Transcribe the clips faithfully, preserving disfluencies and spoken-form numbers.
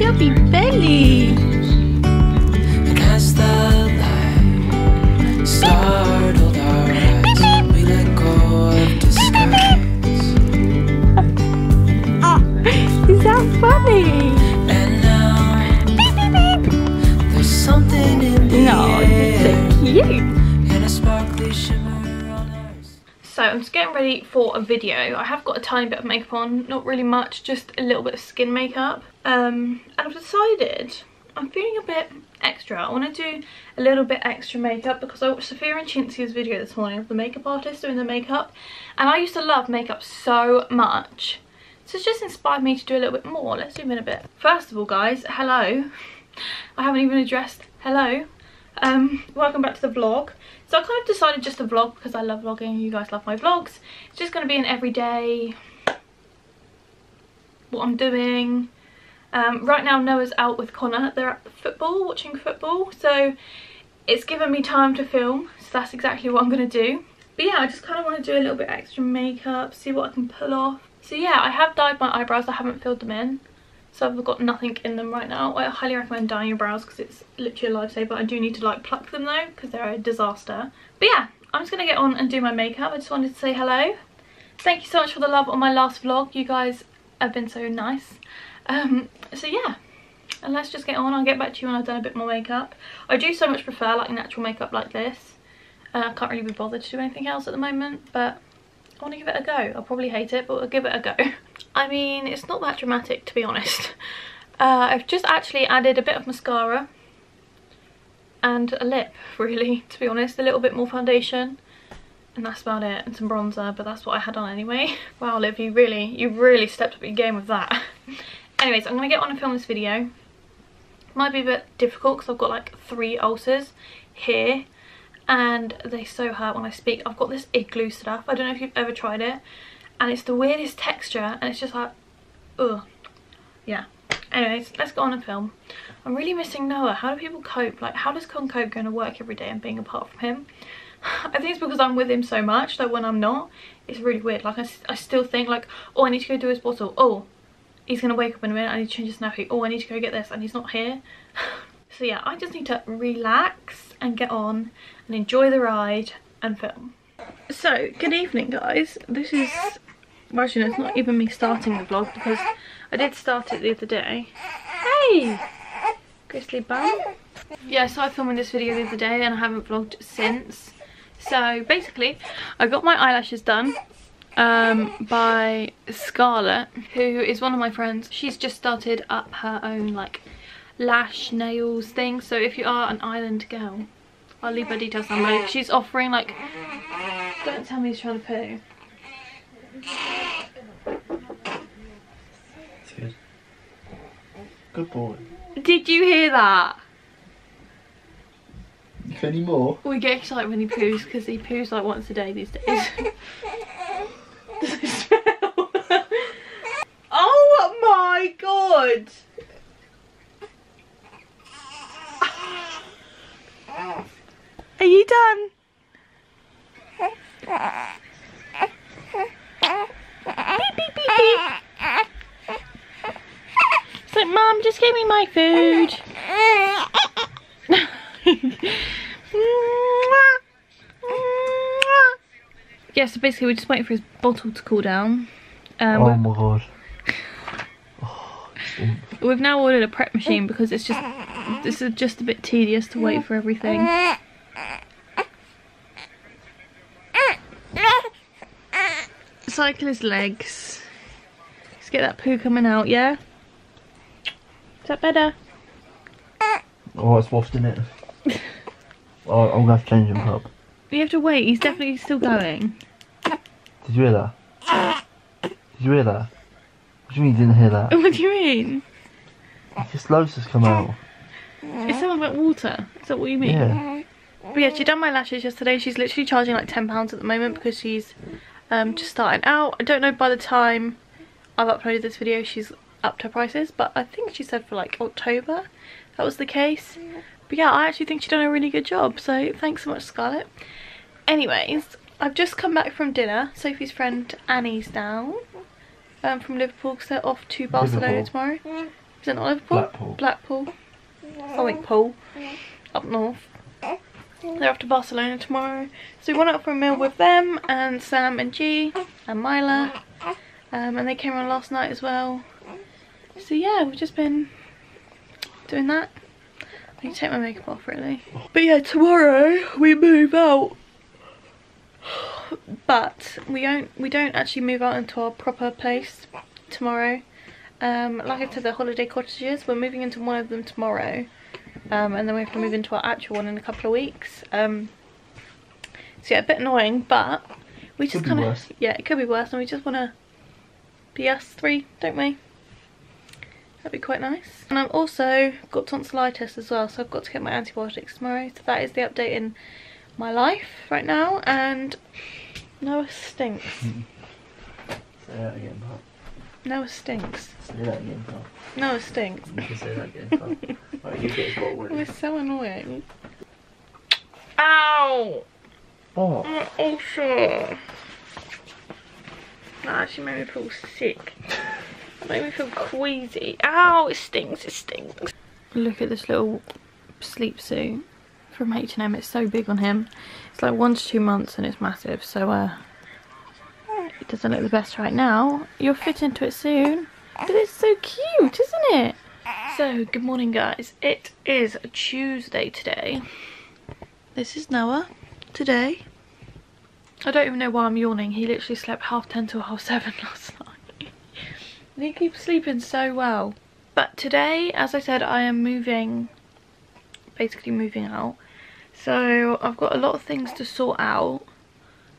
chubby belly. Cast the light, startled our eyes. We let go of disguise. Oh, is that funny? And now there's something in the no, air. So cute. And a sparkly shimmer on ours. So I'm just getting ready for a video. I have got a tiny bit of makeup on, not really much, just a little bit of skin makeup. Um, and I've decided I'm feeling a bit extra. I want to do a little bit extra makeup because I watched Sophia and Chinzia's video this morning of the makeup artist doing the makeup, and I used to love makeup so much, so it's just inspired me to do a little bit more. Let's zoom in a bit. First of all, guys, hello. I haven't even addressed hello. Um, welcome back to the vlog. So I kind of decided just to vlog because I love vlogging. You guys love my vlogs. It's just going to be an everyday what I'm doing. Um, right now Noah's out with Connor, they're at the football, watching football, so it's given me time to film, so that's exactly what I'm going to do. But yeah, I just kind of want to do a little bit extra makeup, see what I can pull off. So yeah, I have dyed my eyebrows, I haven't filled them in, so I've got nothing in them right now. I highly recommend dyeing your brows because it's literally a lifesaver. I do need to like pluck them though because they're a disaster. But yeah, I'm just going to get on and do my makeup. I just wanted to say hello. Thank you so much for the love on my last vlog, you guys have been so nice. Um, so yeah, and let's just get on. I'll get back to you when I've done a bit more makeup. I do so much prefer like natural makeup like this. Uh, I can't really be bothered to do anything else at the moment, but I want to give it a go. I'll probably hate it, but I'll give it a go. I mean, it's not that dramatic to be honest. Uh, I've just actually added a bit of mascara and a lip really, to be honest. A little bit more foundation. And that's about it, and some bronzer, but that's what I had on anyway. Wow, Liv, you really, you really stepped up your game with that. Anyways, I'm going to get on and film this video. Might be a bit difficult because I've got like three ulcers here and they so hurt when I speak. I've got this igloo stuff. I don't know if you've ever tried it. And it's the weirdest texture and it's just like, ugh. Yeah. Anyways, let's go on and film. I'm really missing Noah. How do people cope? Like, how does Con cope going to work every day and being apart from him? I think it's because I'm with him so much that when I'm not, it's really weird. Like, I, I still think like, oh, I need to go do his bottle. Oh. He's going to wake up in a minute, I need to change his nappy, oh I need to go get this, and he's not here. So yeah, I just need to relax and get on and enjoy the ride and film. So, good evening guys. This is, well actually it's not even me starting the vlog because I did start it the other day. Hey! Grizzly bum. Yeah, so I filmed this video the other day and I haven't vlogged since. So basically, I got my eyelashes done. Um, by Scarlett, who is one of my friends. She's just started up her own like lash nails thing, so if you are an island girl, I'll leave her details down below. She's offering like, don't tell me he's trying to poo. That's good. Good boy. Did you hear that? If any more? We get excited when he poos because he poos like once a day these days. Oh my god! Are you done? Beep, beep, beep, beep. It's like, Mum, just give me my food. Yeah, so basically we're just waiting for his bottle to cool down. Um, oh my god. Oh, we've now ordered a prep machine because it's just, this is just a bit tedious to wait for everything. Cycle his legs. Let's get that poo coming out, yeah? Is that better? Oh, it's wafting it. Oh, I'm going to have to change him up. You have to wait, he's definitely still going. Did you hear that? Did you hear that? What do you mean you didn't hear that? What do you mean? His loads has come out. It's something about water, is that what you mean? Yeah. But yeah, she done my lashes yesterday. She's literally charging like ten pounds at the moment because she's um, just starting out. I don't know by the time I've uploaded this video she's upped her prices, but I think she said for like October that was the case. But yeah, I actually think she's done a really good job, so thanks so much, Scarlett. Anyways, I've just come back from dinner. Sophie's friend Annie's down um, from Liverpool because they're off to Barcelona Liverpool tomorrow. Is it not Liverpool? Blackpool. Blackpool. Something Pool. Up north. They're off to Barcelona tomorrow. So we went out for a meal with them and Sam and G and Myla. Um, and they came on last night as well. So yeah, we've just been doing that. I need to take my makeup off really. But yeah, tomorrow we move out. But we don't we don't actually move out into our proper place tomorrow. Um, like I said, they're holiday cottages. We're moving into one of them tomorrow. Um, and then we have to move into our actual one in a couple of weeks. Um, so yeah, a bit annoying, but we just kind of... Yeah, it could be worse. And we just want to be us three, don't we? That'd be quite nice. And I've also got tonsillitis as well, so I've got to get my antibiotics tomorrow. So that is the update in my life right now. And Noah stinks. Say that again, Pat. Noah stinks. Say that again, Pat. Noah stinks. You can say that again, Pat. Right, you get forward. We're so annoying. Ow! What? I'm awful. That actually made me feel sick. Made me feel queasy. Ow, it stings, it stings. Look at this little sleep suit from H and M. It's so big on him. It's like one to two months and it's massive. So uh, it doesn't look the best right now. You'll fit into it soon. But it's so cute, isn't it? So, good morning guys. It is Tuesday today. This is Noah today. I don't even know why I'm yawning. He literally slept half ten till half seven last night. He keeps sleeping so well. But today, as I said, I am moving, basically moving out. So I've got a lot of things to sort out.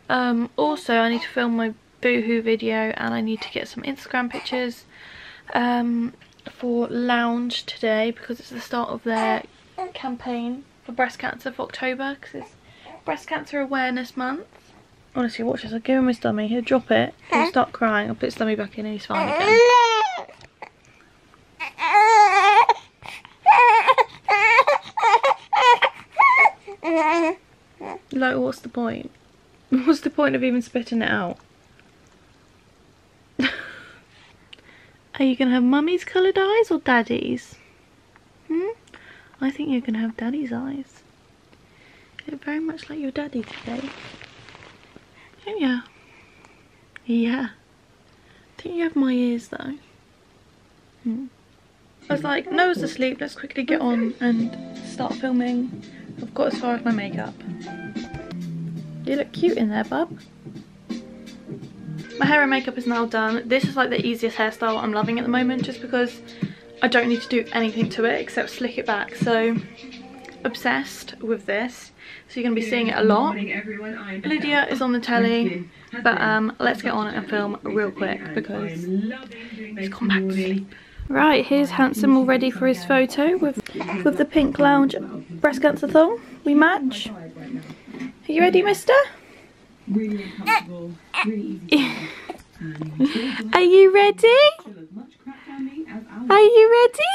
Um, also, I need to film my Boohoo video and I need to get some Instagram pictures um, for Lounge today because it's the start of their campaign for breast cancer for October because it's Breast Cancer Awareness Month. Honestly, watch this. I'll give him his dummy. He'll drop it. He'll start crying. I'll put his dummy back in and he's fine again. Like, what's the point? What's the point of even spitting it out? Are you going to have mummy's coloured eyes or daddy's? Hmm? I think you're going to have daddy's eyes. You look very much like your daddy today. Don't you? Yeah. I think you have my ears though. Hmm. I was like, Noah's asleep, let's quickly get on and start filming. I've got as far as my makeup. You look cute in there, bub. My hair and makeup is now done. This is like the easiest hairstyle I'm loving at the moment just because I don't need to do anything to it except slick it back. So, obsessed with this. So you're going to be seeing it a lot. Lydia is on the telly, but um, let's get on and film real quick because he's gone back to sleep. Right, here's handsome all ready for his photo with, with the pink Lounge breast cancer thong. We match. Are you ready, mister? Are you ready? Are you ready?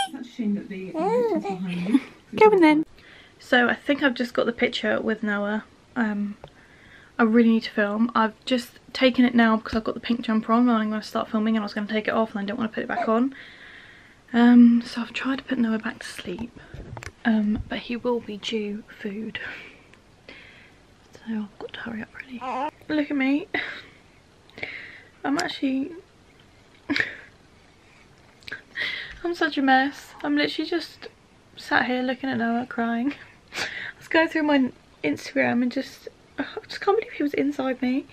Go on then. So I think I've just got the picture with Noah. Um, I really need to film. I've just taken it now because I've got the pink jumper on and I'm going to start filming and I was going to take it off and I didn't want to put it back on. Um, so I've tried to put Noah back to sleep. Um, but he will be due food. So I've got to hurry up really. Look at me. I'm actually... I'm such a mess. I'm literally just... sat here looking at Noah crying. I was going through my Instagram and just I just can't believe he was inside me.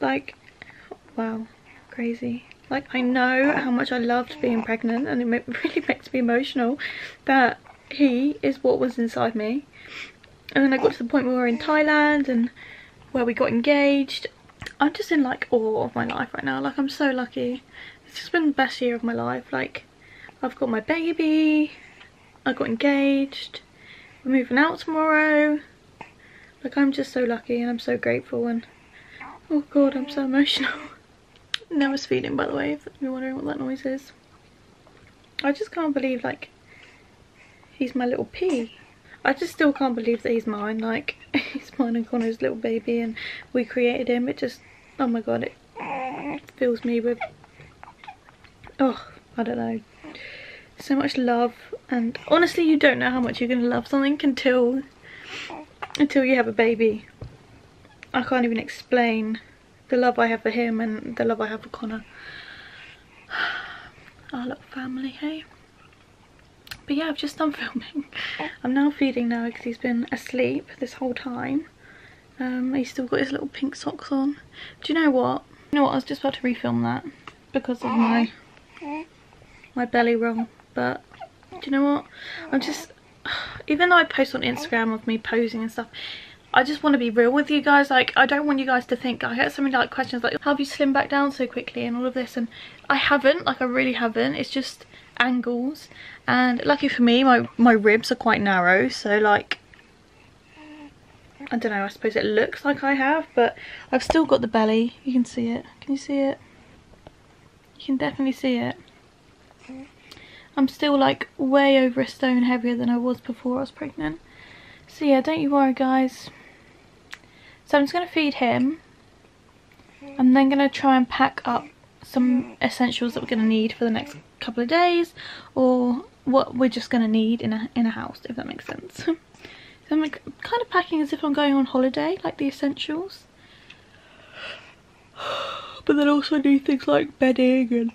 Like, wow, crazy. Like, I know how much I loved being pregnant and it really makes me emotional that he is what was inside me. And then I got to the point where we were in Thailand and where we got engaged. I'm just in like awe of my life right now. Like, I'm so lucky. It's just been the best year of my life. Like, I've got my baby, I got engaged, we're moving out tomorrow. Like, I'm just so lucky and I'm so grateful and oh god, I'm so emotional. Noah's feeding, by the way, if you're wondering what that noise is. I just can't believe, like, he's my little pea. I just still can't believe that he's mine. Like, he's mine and Connor's little baby and we created him. It just, oh my god, it fills me with, oh, I don't know. so much love, and honestly you don't know how much you're going to love something until until you have a baby. I can't even explain the love I have for him and the love I have for Connor, our little family, hey? But yeah, I've just done filming. I'm now feeding now because he's been asleep this whole time. Um, he's still got his little pink socks on. Do you know what? You know what, I was just about to refilm that because of my my belly roll. But do you know what? I'm just, even though I post on Instagram of me posing and stuff, I just want to be real with you guys. Like, I don't want you guys to think, I get so many like questions like, how have you slimmed back down so quickly and all of this, and I haven't, like I really haven't. It's just angles, and lucky for me my my ribs are quite narrow, so like I don't know, I suppose it looks like I have, but I've still got the belly. You can see it. Can you see it? You can definitely see it. I'm still like way over a stone heavier than I was before I was pregnant. So yeah, don't you worry guys. So I'm just going to feed him. I'm then going to try and pack up some essentials that we're going to need for the next couple of days, or what we're just going to need in a, in a house, if that makes sense. So I'm like, kind of packing as if I'm going on holiday, like the essentials. But then also I need things like bedding, and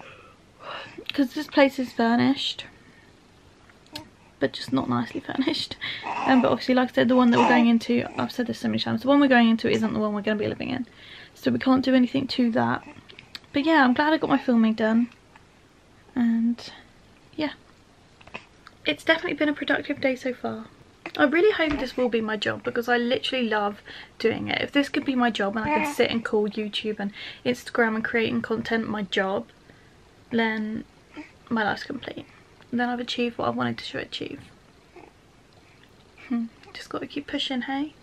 because this place is furnished, but just not nicely furnished. Um, but obviously, like I said, the one that we're going into, I've said this so many times, the one we're going into isn't the one we're going to be living in. So we can't do anything to that. But yeah, I'm glad I got my filming done. And yeah, it's definitely been a productive day so far. I really hope this will be my job because I literally love doing it. If this could be my job and I could sit and call YouTube and Instagram and creating content my job, then my life's complete. Then I've achieved what I wanted to achieve. Hmm. Just got to keep pushing, hey?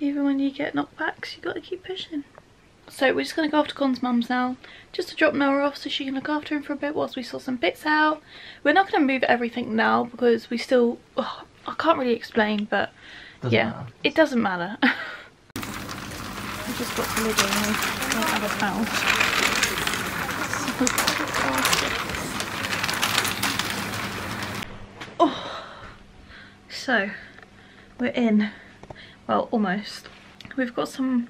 Even when you get knockbacks, you got to keep pushing. So we're just going to go after Con's mum's now, just to drop Noah off so she can look after him for a bit whilst we sort some bits out. We're not going to move everything now because we still... Oh, I can't really explain, but doesn't yeah, matter. It doesn't matter. I just got to Lidl and we don't have a towel. Oh. So, we're in. Well, almost. We've got some...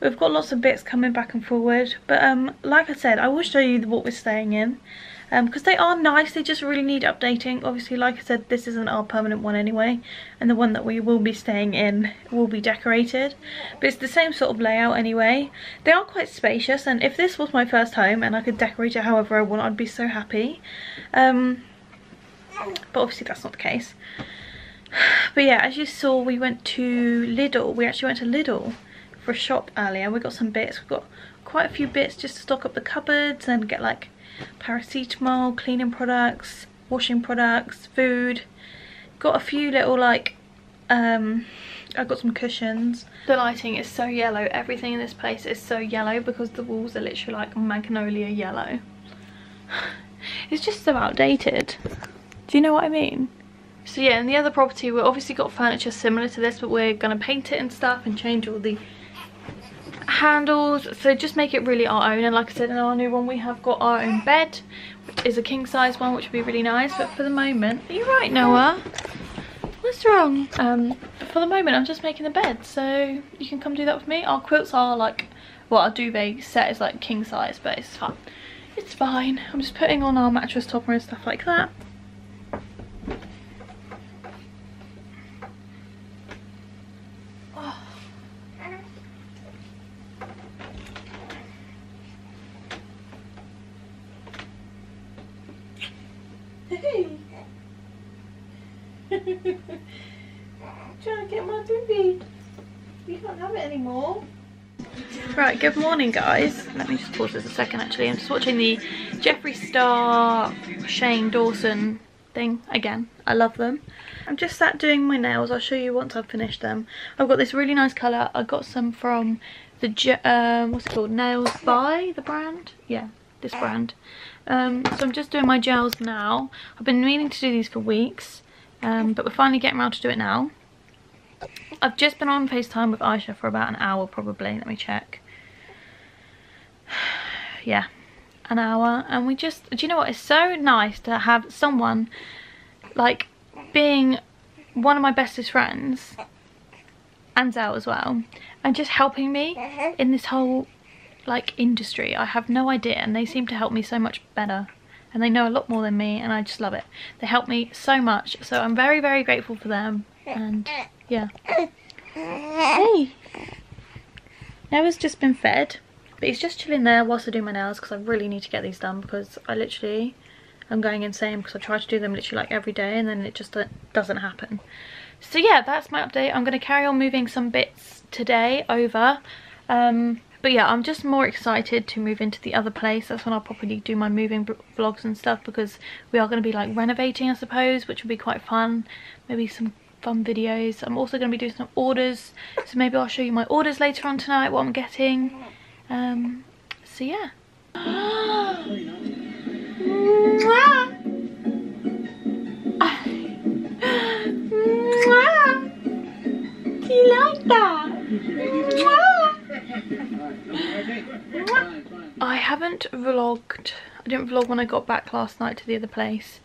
We've got lots of bits coming back and forward, but um, like I said, I will show you what we're staying in because um, they are nice, they just really need updating. Obviously, like I said, this isn't our permanent one anyway, and the one that we will be staying in will be decorated, but it's the same sort of layout anyway. They are quite spacious, and if this was my first home and I could decorate it however I want, I'd be so happy. Um, but obviously that's not the case. But yeah, as you saw, we went to Lidl. We actually went to Lidl for a shop earlier. We got some bits. We've got quite a few bits just to stock up the cupboards and get like paracetamol, cleaning products, washing products, food. Got a few little like um I got some cushions. The lighting is so yellow. Everything in this place is so yellow because the walls are literally like magnolia yellow. It's just so outdated. Do you know what I mean? So yeah, in the other property we've obviously got furniture similar to this, but we're gonna paint it and stuff and change all the handles, so just make it really our own. And like I said, in our new one we have got our own bed, which is a king size one, which would be really nice. But for the moment, are you right, Noah? What's wrong? Um but for the moment I'm just making the bed, so you can come do that with me. Our quilts are like, well, our duvet set is like king size, but it's fine, it's fine. I'm just putting on our mattress topper and stuff like that. Right, good morning guys. Let me just pause this a second. Actually, I'm just watching the Jeffree Star, Shane Dawson thing again. I love them. I'm just sat doing my nails. I'll show you once I've finished them. I've got this really nice colour. I got some from the um, what's it called, Nails by, the brand, yeah, this brand. Um, so I'm just doing my gels now. I've been meaning to do these for weeks, um, but we're finally getting around to do it now. I've just been on FaceTime with Aisha for about an hour probably. Let me check. Yeah, an hour, and we just, do you know what, it's so nice to have someone like being one of my bestest friends and Zell as well, and just helping me in this whole like industry. I have no idea, and they seem to help me so much better, and they know a lot more than me, and I just love it. They help me so much, so I'm very very grateful for them. And yeah, hey, Noah's just been fed, but he's just chilling there whilst I do my nails, because I really need to get these done, because I literally am going insane, because I try to do them literally like every day and then it just doesn't happen. So yeah, that's my update. I'm going to carry on moving some bits today over, um but yeah, I'm just more excited to move into the other place. That's when I'll probably do my moving vlogs and stuff, because we are going to be like renovating, I suppose, which will be quite fun. Maybe some fun videos. I'm also going to be doing some orders, so maybe I'll show you my orders later on tonight, what I'm getting. Um, so yeah. Do you like that? I haven't vlogged. I didn't vlog when I got back last night to the other place,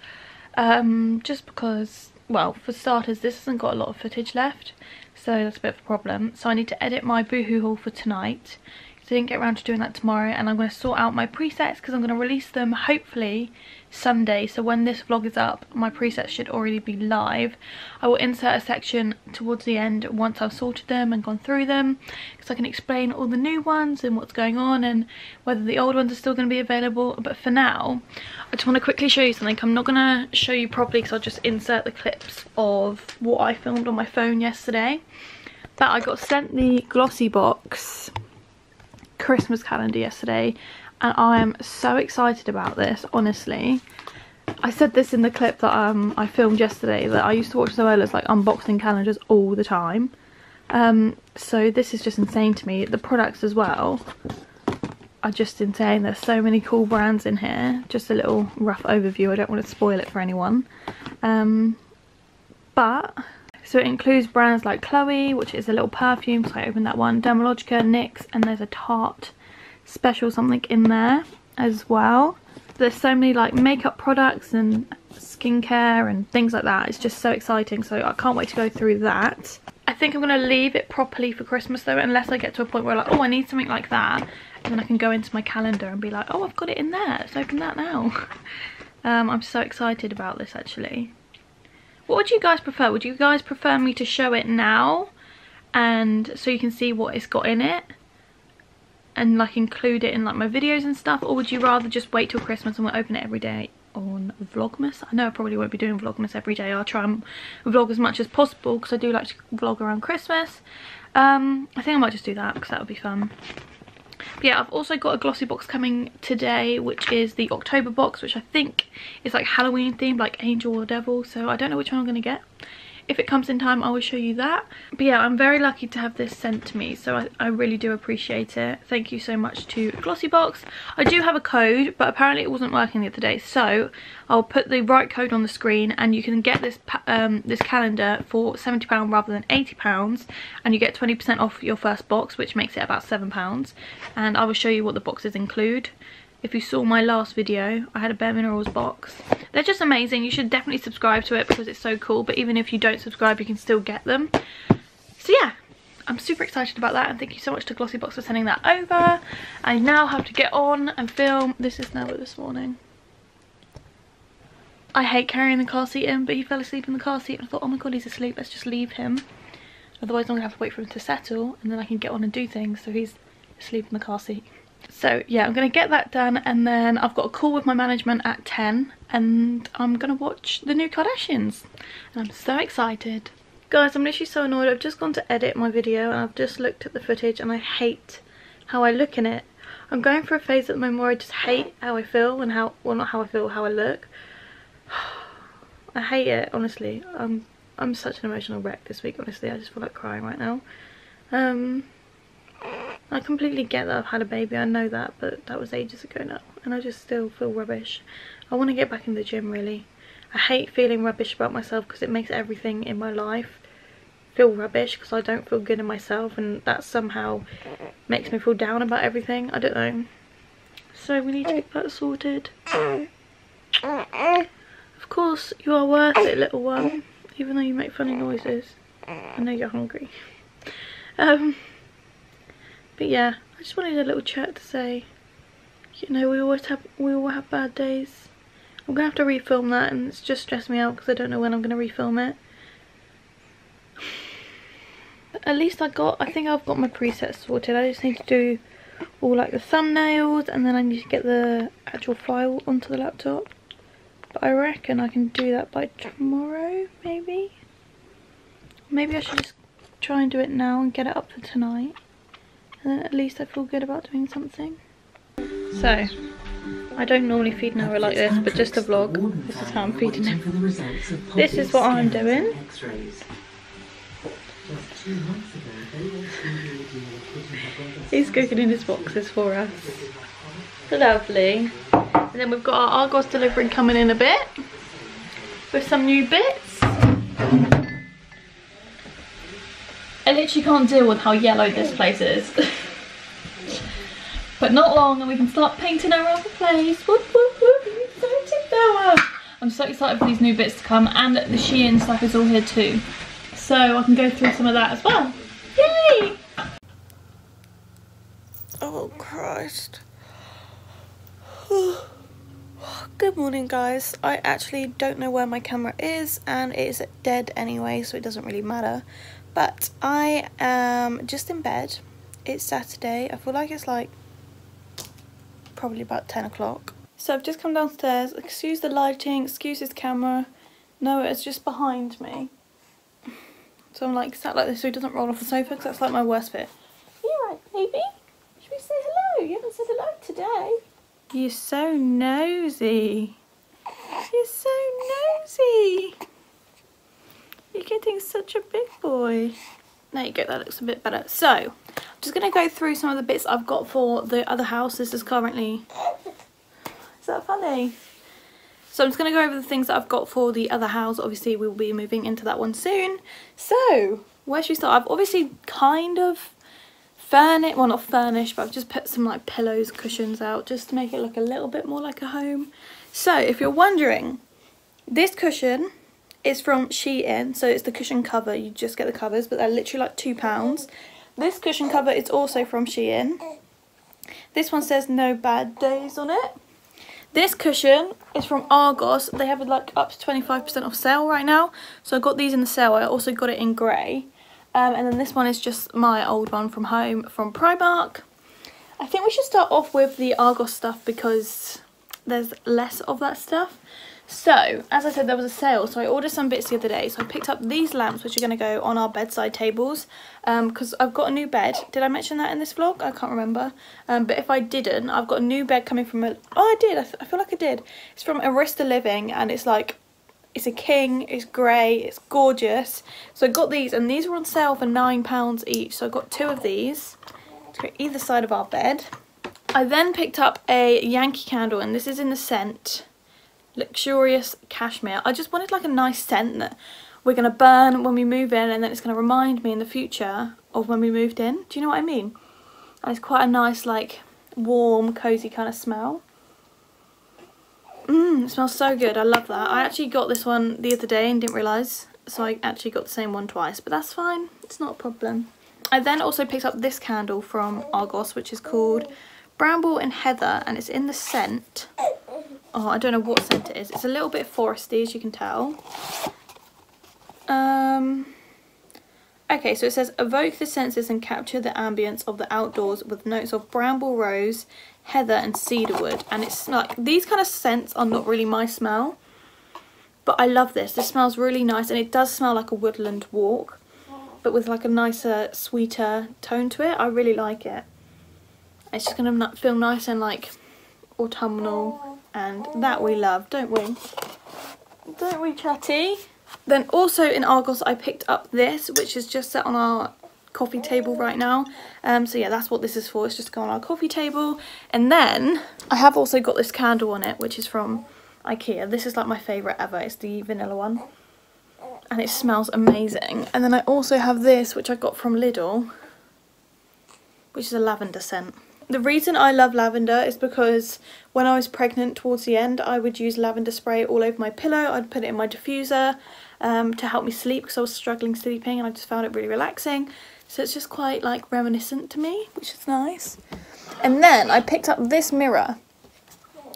um, just because, well, for starters, this hasn't got a lot of footage left, so that's a bit of a problem. So I need to edit my Boohoo haul for tonight, so I didn't get around to doing that tomorrow. And I'm going to sort out my presets, because I'm going to release them hopefully Sunday. So when this vlog is up, my presets should already be live. I will insert a section towards the end once I've sorted them and gone through them, because I can explain all the new ones and what's going on and whether the old ones are still going to be available. But for now, I just want to quickly show you something. I'm not going to show you properly, because I'll just insert the clips of what I filmed on my phone yesterday. But I got sent the Glossy Box Christmas calendar yesterday, and I am so excited about this. Honestly, I said this in the clip that um I filmed yesterday, that I used to watch Zoella's like unboxing calendars all the time, um so this is just insane to me. The products as well are just insane. There's so many cool brands in here. Just a little rough overview, I don't want to spoil it for anyone, um but so it includes brands like Chloe, which is a little perfume, so I opened that one, Dermalogica, NYX, and there's a Tarte special something in there as well. There's so many like makeup products and skincare and things like that. It's just so exciting, so I can't wait to go through that. I think I'm going to leave it properly for Christmas though, unless I get to a point where like, oh, I need something like that, and then I can go into my calendar and be like, oh, I've got it in there, let's open that now. um, I'm so excited about this actually. What would you guys prefer? Would you guys prefer me to show it now, and so you can see what it's got in it, and like include it in like my videos and stuff, or would you rather just wait till Christmas and we'll open it every day on Vlogmas? I know I probably won't be doing Vlogmas every day. I'll try and vlog as much as possible, because I do like to vlog around Christmas. Um, I think I might just do that, because that would be fun. But yeah, I've also got a Glossy Box coming today, which is the October box, which I think is like Halloween themed, like Angel or Devil, so I don't know which one I'm going to get. If it comes in time, I will show you that. But yeah, I'm very lucky to have this sent to me, so I, I really do appreciate it. Thank you so much to Glossy Box. I do have a code, but apparently it wasn't working the other day, so I'll put the right code on the screen, and you can get this um, this calendar for seventy pounds rather than eighty pounds, and you get twenty percent off your first box, which makes it about seven pounds. And I will show you what the boxes include. If you saw my last video, I had a Bare Minerals box. They're just amazing. You should definitely subscribe to it, because it's so cool. But even if you don't subscribe, you can still get them. So yeah, I'm super excited about that. And thank you so much to Glossy Box for sending that over. I now have to get on and film. This is Noah this morning. I hate carrying the car seat in, but he fell asleep in the car seat. And I thought, oh my god, he's asleep. Let's just leave him. Otherwise, I'm going to have to wait for him to settle. And then I can get on and do things. So he's asleep in the car seat. So yeah, I'm going to get that done, and then I've got a call with my management at ten, and I'm going to watch the new Kardashians, and I'm so excited. Guys, I'm literally so annoyed. I've just gone to edit my video, and I've just looked at the footage, and I hate how I look in it. I'm going for a phase at the moment where I just hate how I feel and how, well, not how I feel, how I look. I hate it, honestly. I'm, I'm such an emotional wreck this week, honestly. I just feel like crying right now. Um... I completely get that I've had a baby, I know that, but that was ages ago now, and I just still feel rubbish. I want to get back in the gym, really. I hate feeling rubbish about myself, because it makes everything in my life feel rubbish, because I don't feel good in myself, and that somehow makes me feel down about everything. I don't know. so we need to get that sorted. Of course, you are worth it, little one, even though you make funny noises. I know you're hungry. Um, but yeah, I just wanted a little chat to say, you know, we always have we all have bad days. I'm gonna have to refilm that, and it's just stressed me out because I don't know when I'm gonna refilm it. At least I got, I think I've got my presets sorted. I just need to do all like the thumbnails, and then I need to get the actual file onto the laptop. But I reckon I can do that by tomorrow, maybe. Maybe I should just try and do it now and get it up for tonight. And then at least I feel good about doing something. So, I don't normally feed Noah like this, but just a vlog. This is how I'm feeding him. This is what I'm doing. He's cooking in his boxes for us. Lovely. And then we've got our Argos delivery coming in a bit with some new bits. I literally can't deal with how yellow this place is. But not long and we can start painting our other place. Whoop, whoop, whoop. I'm so excited for these new bits to come, and the Shein stuff is all here too. So I can go through some of that as well. Yay! Oh Christ. Good morning guys. I actually don't know where my camera is, and it is dead anyway, so it doesn't really matter. But I am just in bed. It's Saturday. I feel like it's like probably about ten o'clock. So I've just come downstairs. Excuse the lighting, excuse this camera. No, it's just behind me. So I'm like sat like this so he doesn't roll off the sofa, because that's like my worst bit. Are you alright, baby? Should we say hello? You haven't said hello today. You're so nosy. You're so nosy. You're getting such a big boy. There you go, that looks a bit better. So, I'm just going to go through some of the bits I've got for the other house. This is currently... Is that funny? So I'm just going to go over the things that I've got for the other house. Obviously, we'll be moving into that one soon. So, where should we start? I've obviously kind of furnished, well not furnished, but I've just put some like pillows, cushions out just to make it look a little bit more like a home. So, if you're wondering, this cushion is from Shein. So it's the cushion cover. You just get the covers, but they're literally like two pounds. This cushion cover is also from Shein. This one says no bad days on it. This cushion is from Argos. They have it like up to twenty-five percent off sale right now. So I got these in the sale. I also got it in grey. Um, and then this one is just my old one from home from Primark. I think we should start off with the Argos stuff because there's less of that stuff. So, as I said, there was a sale. So I ordered some bits the other day. So I picked up these lamps, which are going to go on our bedside tables. Because um, I've got a new bed. Did I mention that in this vlog? I can't remember. Um, but if I didn't, I've got a new bed coming from a... Oh, I did. I, th I feel like I did. It's from Arista Living, and it's like... It's a king. It's grey. It's gorgeous. So I got these, and these were on sale for nine pounds each. So I got two of these to go either side of our bed. I then picked up a Yankee Candle, and this is in the scent Luxurious Cashmere. I just wanted like a nice scent that we're going to burn when we move in, and then it's going to remind me in the future of when we moved in. Do you know what I mean? And it's quite a nice like warm, cosy kind of smell. Mmm, it smells so good. I love that. I actually got this one the other day and didn't realise, so I actually got the same one twice, but that's fine. It's not a problem. I then also picked up this candle from Argos, which is called Bramble and Heather, and it's in the scent... Oh, I don't know what scent it is. It's a little bit foresty, as you can tell. Um, okay, so it says, evoke the senses and capture the ambience of the outdoors with notes of bramble, rose, heather and cedarwood. And it's like, these kind of scents are not really my smell, but I love this. This smells really nice, and it does smell like a woodland walk, but with like a nicer, sweeter tone to it. I really like it. It's just going to feel nice and like autumnal. And that we love, don't we? Don't we, chatty? Then also in Argos, I picked up this, which is just set on our coffee table right now. Um, so yeah, that's what this is for. It's just to go on our coffee table. And then I have also got this candle on it, which is from IKEA. This is like my favourite ever. It's the vanilla one. And it smells amazing. And then I also have this, which I got from Lidl, which is a lavender scent. The reason I love lavender is because when I was pregnant towards the end, I would use lavender spray all over my pillow. I'd put it in my diffuser um, to help me sleep because I was struggling sleeping, and I just found it really relaxing. So it's just quite like reminiscent to me, which is nice. And then I picked up this mirror,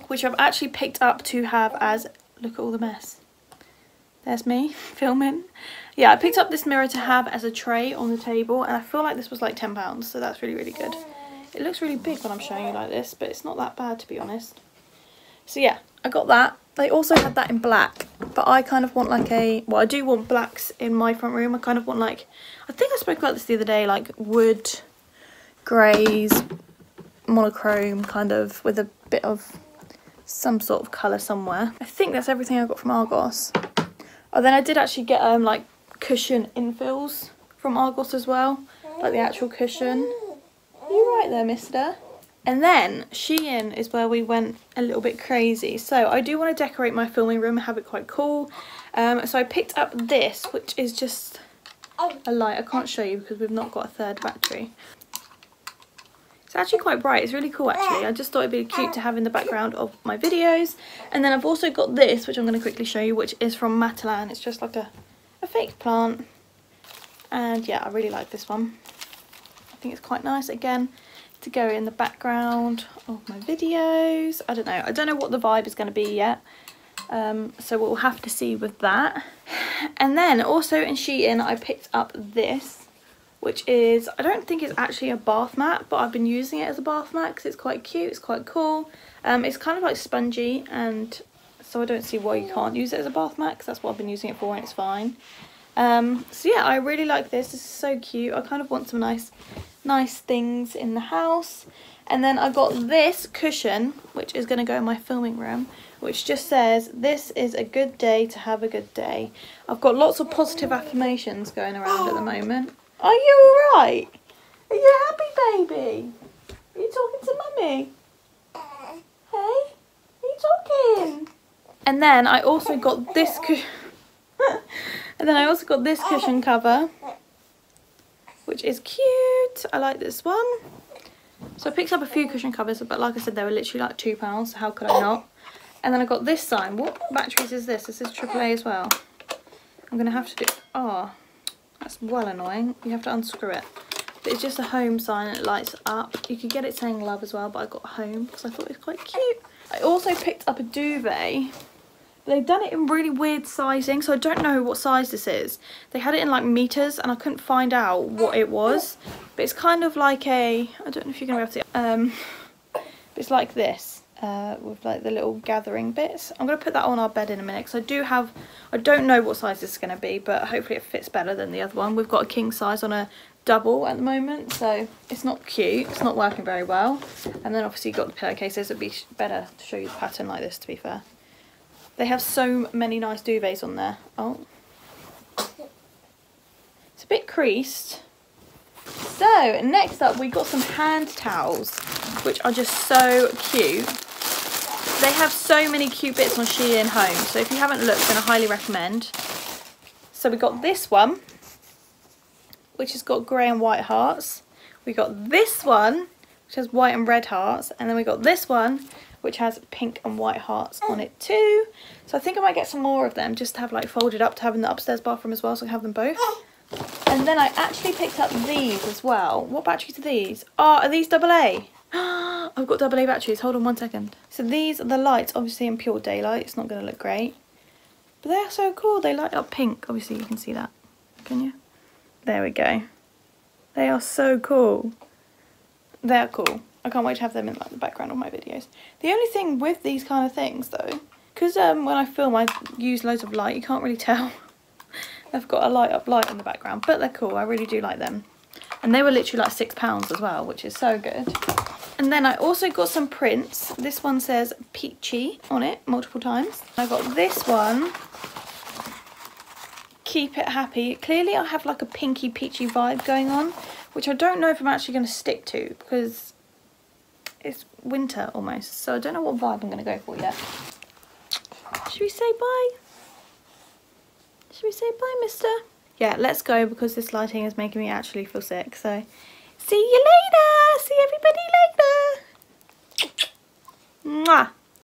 which I've actually picked up to have as, look at all the mess. There's me filming. Yeah, I picked up this mirror to have as a tray on the table, and I feel like this was like ten pounds, so that's really, really good. It looks really big when I'm showing you like this, but it's not that bad, to be honest. So yeah, I got that. They also had that in black, but I kind of want like a, well, I do want blacks in my front room. I kind of want like, I think I spoke about this the other day, like wood, greys, monochrome kind of, with a bit of some sort of colour somewhere. I think that's everything I got from Argos. Oh, then I did actually get um like cushion infills from Argos as well, like the actual cushion. You're right there, mister. And then Shein is where we went a little bit crazy. So I do want to decorate my filming room and have it quite cool. Um, so I picked up this, which is just a light. I can't show you because we've not got a third battery. It's actually quite bright. It's really cool, actually. I just thought it'd be cute to have in the background of my videos. And then I've also got this, which I'm going to quickly show you, which is from Matalan. It's just like a, a fake plant. And yeah, I really like this one. I think it's quite nice, again, to go in the background of my videos. I don't know. I don't know what the vibe is going to be yet. Um, so we'll have to see with that. And then also in Shein, I picked up this, which is, I don't think it's actually a bath mat, but I've been using it as a bath mat because it's quite cute. It's quite cool. Um, it's kind of like spongy, and so I don't see why you can't use it as a bath mat because that's what I've been using it for, and it's fine. Um, so yeah, I really like this. This is so cute. I kind of want some nice... nice things in the house. And then I got this cushion, which is going to go in my filming room, which just says, "This is a good day to have a good day." I've got lots of positive affirmations going around at the moment. Are you all right? Are you happy, baby? Are you talking to mummy? Hey, are you talking? And then I also got this cushion and then I also got this cushion cover, which is cute. I like this one. So I picked up a few cushion covers, but like I said, they were literally like two pounds, so how could I not? And then I got this sign. What batteries is this? Is this triple A as well? I'm going to have to do... Oh, that's well annoying. You have to unscrew it. But it's just a home sign and it lights up. You could get it saying love as well, but I got home because I thought it was quite cute. I also picked up a duvet. They've done it in really weird sizing, so I don't know what size this is. They had it in like meters, and I couldn't find out what it was. But it's kind of like a, I don't know if you're going to be able to, um, but it's like this, uh, with like the little gathering bits. I'm going to put that on our bed in a minute, because I do have, I don't know what size this is going to be, but hopefully it fits better than the other one. We've got a king size on a double at the moment, so it's not cute, it's not working very well. And then obviously you've got the pillowcases. It'd be better to show you the pattern like this, to be fair. They have so many nice duvets on there. Oh. It's a bit creased. So, next up we got some hand towels, which are just so cute. They have so many cute bits on Shein Home, so if you haven't looked, then I highly recommend. So we got this one, which has got grey and white hearts. We got this one, which has white and red hearts, and then we got this one, which has pink and white hearts on it too. So I think I might get some more of them, just to have like folded up, to have in the upstairs bathroom as well, so I can have them both. And then I actually picked up these as well. What batteries are these? Oh, are these double A? I've got double A batteries. Hold on one second. So these are the lights, obviously in pure daylight. It's not going to look great. But they're so cool. They light up pink. Obviously you can see that. Can you? There we go. They are so cool. They're cool. I can't wait to have them in like the background of my videos. The only thing with these kind of things though, because um, when I film I use loads of light, you can't really tell. They've got a light up light in the background, but they're cool. I really do like them. And they were literally like six pounds as well, which is so good. And then I also got some prints. This one says peachy on it multiple times. I got this one, keep it happy. Clearly I have like a pinky peachy vibe going on, which I don't know if I'm actually going to stick to, because it's winter almost, so I don't know what vibe I'm going to go for yet. Should we say bye? Should we say bye, mister? Yeah, let's go, because this lighting is making me actually feel sick. So, see you later!